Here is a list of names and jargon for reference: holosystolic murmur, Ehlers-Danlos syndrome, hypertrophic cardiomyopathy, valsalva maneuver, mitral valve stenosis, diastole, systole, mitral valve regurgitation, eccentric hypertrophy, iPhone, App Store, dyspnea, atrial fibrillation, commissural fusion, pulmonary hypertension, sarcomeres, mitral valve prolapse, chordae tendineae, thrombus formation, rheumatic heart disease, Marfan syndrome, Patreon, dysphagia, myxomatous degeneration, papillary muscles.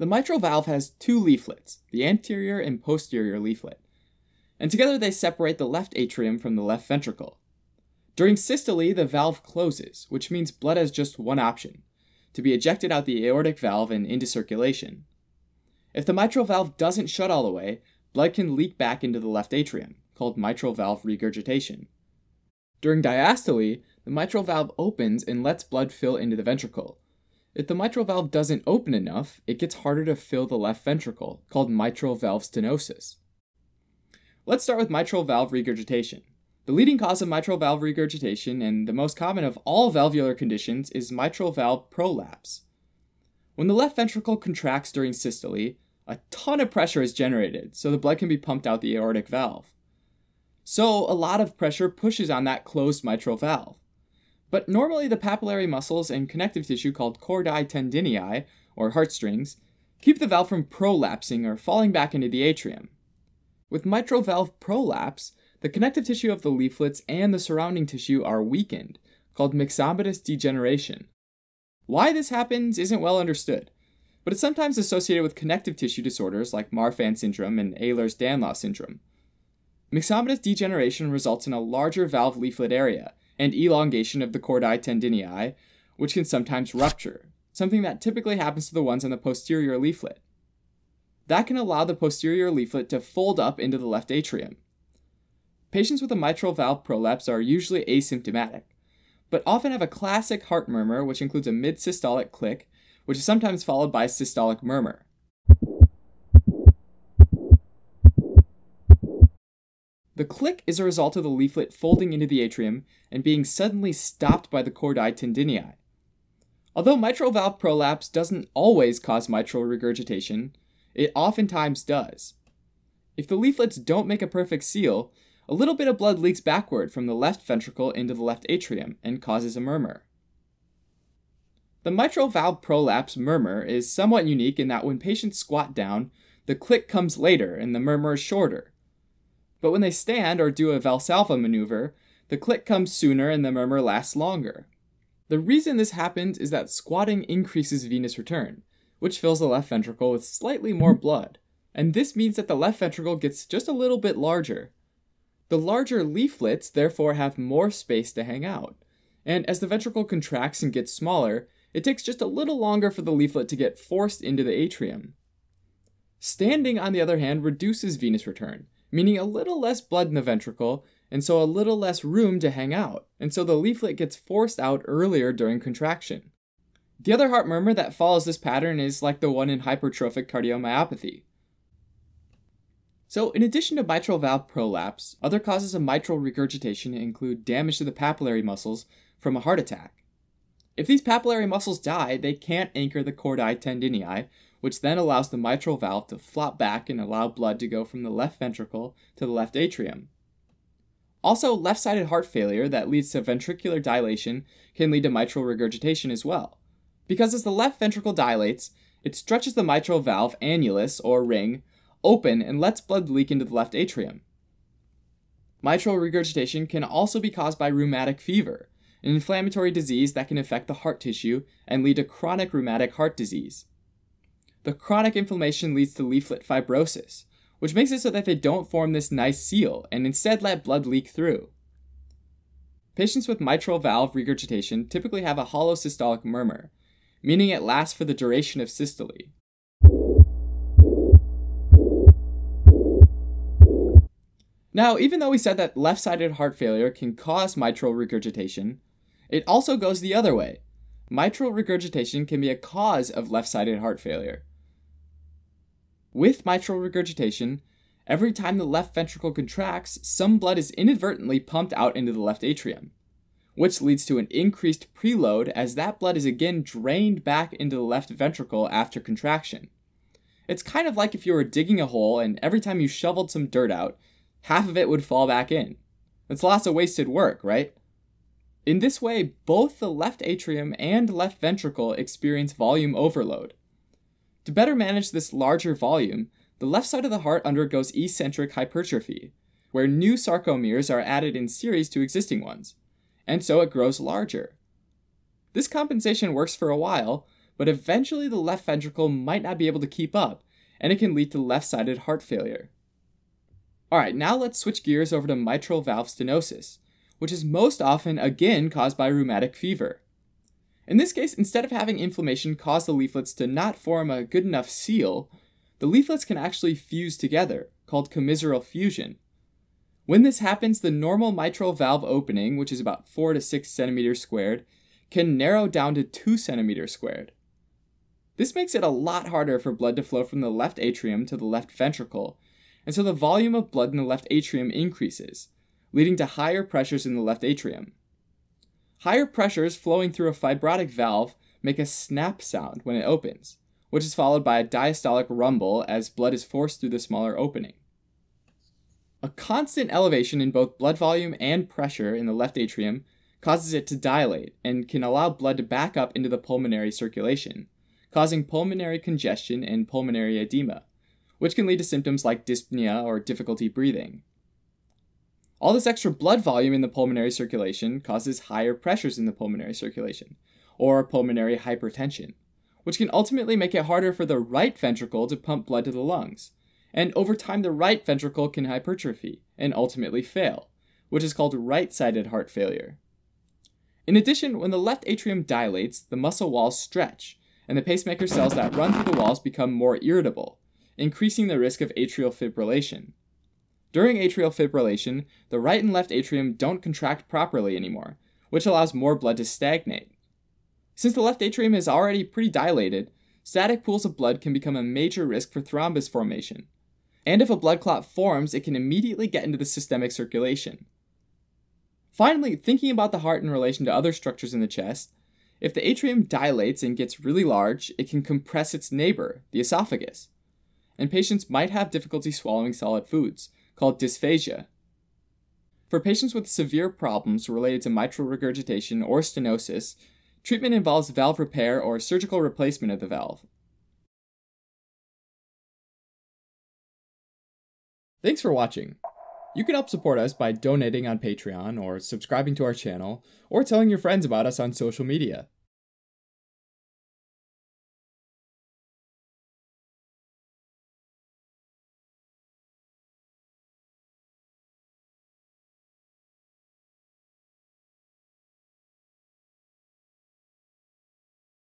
The mitral valve has two leaflets, the anterior and posterior leaflet, and together they separate the left atrium from the left ventricle. During systole, the valve closes, which means blood has just one option, to be ejected out the aortic valve and into circulation. If the mitral valve doesn't shut all the way, blood can leak back into the left atrium, called mitral valve regurgitation. During diastole, the mitral valve opens and lets blood fill into the ventricle. If the mitral valve doesn't open enough, it gets harder to fill the left ventricle, called mitral valve stenosis. Let's start with mitral valve regurgitation. The leading cause of mitral valve regurgitation, and the most common of all valvular conditions, is mitral valve prolapse. When the left ventricle contracts during systole, a ton of pressure is generated, so the blood can be pumped out the aortic valve. So a lot of pressure pushes on that closed mitral valve. But normally the papillary muscles and connective tissue called chordae tendineae, or heartstrings, keep the valve from prolapsing or falling back into the atrium. With mitral valve prolapse, the connective tissue of the leaflets and the surrounding tissue are weakened, called myxomatous degeneration. Why this happens isn't well understood, but it's sometimes associated with connective tissue disorders like Marfan syndrome and Ehlers-Danlos syndrome. Myxomatous degeneration results in a larger valve leaflet area and elongation of the chordae tendineae, which can sometimes rupture, something that typically happens to the ones on the posterior leaflet. That can allow the posterior leaflet to fold up into the left atrium. Patients with a mitral valve prolapse are usually asymptomatic, but often have a classic heart murmur, which includes a mid-systolic click, which is sometimes followed by a systolic murmur. The click is a result of the leaflet folding into the atrium and being suddenly stopped by the chordae tendineae. Although mitral valve prolapse doesn't always cause mitral regurgitation, it oftentimes does. If the leaflets don't make a perfect seal, a little bit of blood leaks backward from the left ventricle into the left atrium and causes a murmur. The mitral valve prolapse murmur is somewhat unique in that when patients squat down, the click comes later and the murmur is shorter. But when they stand or do a valsalva maneuver, the click comes sooner and the murmur lasts longer. The reason this happens is that squatting increases venous return, which fills the left ventricle with slightly more blood, and this means that the left ventricle gets just a little bit larger. The larger leaflets therefore have more space to hang out, and as the ventricle contracts and gets smaller, it takes just a little longer for the leaflet to get forced into the atrium. Standing, on the other hand, reduces venous return, meaning a little less blood in the ventricle, and so a little less room to hang out, and so the leaflet gets forced out earlier during contraction. The other heart murmur that follows this pattern is like the one in hypertrophic cardiomyopathy. So in addition to mitral valve prolapse, other causes of mitral regurgitation include damage to the papillary muscles from a heart attack. If these papillary muscles die, they can't anchor the chordae tendineae, which then allows the mitral valve to flop back and allow blood to go from the left ventricle to the left atrium. Also, left-sided heart failure that leads to ventricular dilation can lead to mitral regurgitation as well. Because as the left ventricle dilates, it stretches the mitral valve annulus, or ring, open and lets blood leak into the left atrium. Mitral regurgitation can also be caused by rheumatic fever, an inflammatory disease that can affect the heart tissue and lead to chronic rheumatic heart disease. The chronic inflammation leads to leaflet fibrosis, which makes it so that they don't form this nice seal and instead let blood leak through. Patients with mitral valve regurgitation typically have a holosystolic murmur, meaning it lasts for the duration of systole. Now, even though we said that left-sided heart failure can cause mitral regurgitation, it also goes the other way. Mitral regurgitation can be a cause of left-sided heart failure. With mitral regurgitation, every time the left ventricle contracts, some blood is inadvertently pumped out into the left atrium, which leads to an increased preload as that blood is again drained back into the left ventricle after contraction. It's kind of like if you were digging a hole and every time you shoveled some dirt out, half of it would fall back in. That's lots of wasted work, right? In this way, both the left atrium and left ventricle experience volume overload. To better manage this larger volume, the left side of the heart undergoes eccentric hypertrophy, where new sarcomeres are added in series to existing ones, and so it grows larger. This compensation works for a while, but eventually the left ventricle might not be able to keep up, and it can lead to left-sided heart failure. Alright, now let's switch gears over to mitral valve stenosis, which is most often again caused by rheumatic fever. In this case, instead of having inflammation cause the leaflets to not form a good enough seal, the leaflets can actually fuse together, called commissural fusion. When this happens, the normal mitral valve opening, which is about 4 to 6 centimeters squared, can narrow down to 2 centimeters squared. This makes it a lot harder for blood to flow from the left atrium to the left ventricle, and so the volume of blood in the left atrium increases, leading to higher pressures in the left atrium. Higher pressures flowing through a fibrotic valve make a snap sound when it opens, which is followed by a diastolic rumble as blood is forced through the smaller opening. A constant elevation in both blood volume and pressure in the left atrium causes it to dilate and can allow blood to back up into the pulmonary circulation, causing pulmonary congestion and pulmonary edema, which can lead to symptoms like dyspnea or difficulty breathing. All this extra blood volume in the pulmonary circulation causes higher pressures in the pulmonary circulation, or pulmonary hypertension, which can ultimately make it harder for the right ventricle to pump blood to the lungs. And over time, the right ventricle can hypertrophy and ultimately fail, which is called right-sided heart failure. In addition, when the left atrium dilates, the muscle walls stretch, and the pacemaker cells that run through the walls become more irritable, increasing the risk of atrial fibrillation. During atrial fibrillation, the right and left atrium don't contract properly anymore, which allows more blood to stagnate. Since the left atrium is already pretty dilated, static pools of blood can become a major risk for thrombus formation. And if a blood clot forms, it can immediately get into the systemic circulation. Finally, thinking about the heart in relation to other structures in the chest, if the atrium dilates and gets really large, it can compress its neighbor, the esophagus. And patients might have difficulty swallowing solid foods, called dysphagia. For patients with severe problems related to mitral regurgitation or stenosis, treatment involves valve repair or surgical replacement of the valve. Thanks for watching. You can help support us by donating on Patreon or subscribing to our channel or telling your friends about us on social media.